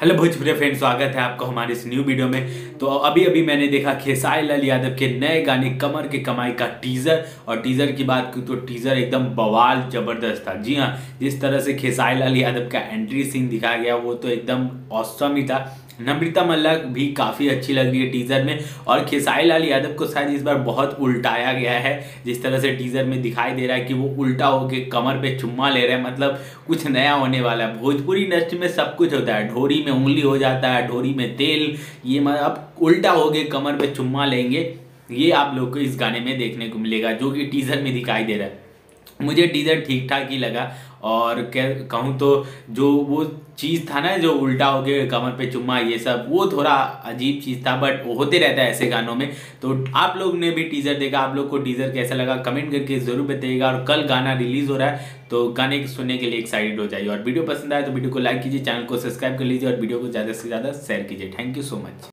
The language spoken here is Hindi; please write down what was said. हेलो भोजपुरी फ्रेंड्स, स्वागत है आपका हमारे इस न्यू वीडियो में। तो अभी मैंने देखा खेसारी लाल यादव के नए गाने कमर के कमाई का टीज़र, और टीज़र की बात की तो टीज़र एकदम बवाल ज़बरदस्त था। जी हाँ, जिस तरह से खेसारी लाल यादव का एंट्री सीन दिखाया गया वो तो एकदम ऑसम ही था। नम्रिता मल्ल भी काफ़ी अच्छी लग रही है टीज़र में, और खेसारी लाल यादव को शायद इस बार बहुत उल्टाया गया है। जिस तरह से टीज़र में दिखाई दे रहा है कि वो उल्टा होके कमर पे चुम्मा ले रहे हैं, मतलब कुछ नया होने वाला है। भोजपुरी इंडस्ट्री में सब कुछ होता है, ढोरी में उंगली हो जाता है, ढोरी में तेल, ये मतलब उल्टा होके कमर पे चुम्मा लेंगे। ये आप लोग को इस गाने में देखने को मिलेगा, जो कि टीज़र में दिखाई दे रहा है। मुझे टीज़र ठीक ठाक ही लगा, और कहूँ तो जो वो चीज़ था ना, जो उल्टा हो गया कमर पे चुम्मा, ये सब वो थोड़ा अजीब चीज़ था, बट वो होते रहता है ऐसे गानों में। तो आप लोग ने भी टीज़र देखा, आप लोग को टीज़र कैसा लगा कमेंट करके ज़रूर बताइएगा। और कल गाना रिलीज़ हो रहा है, तो गाने सुनने के लिए एक्साइटेड हो जाइए। और वीडियो पसंद आए तो वीडियो को लाइक कीजिए, चैनल को सब्सक्राइब कर लीजिए, और वीडियो को ज़्यादा से ज़्यादा शेयर कीजिए। Thank you so much.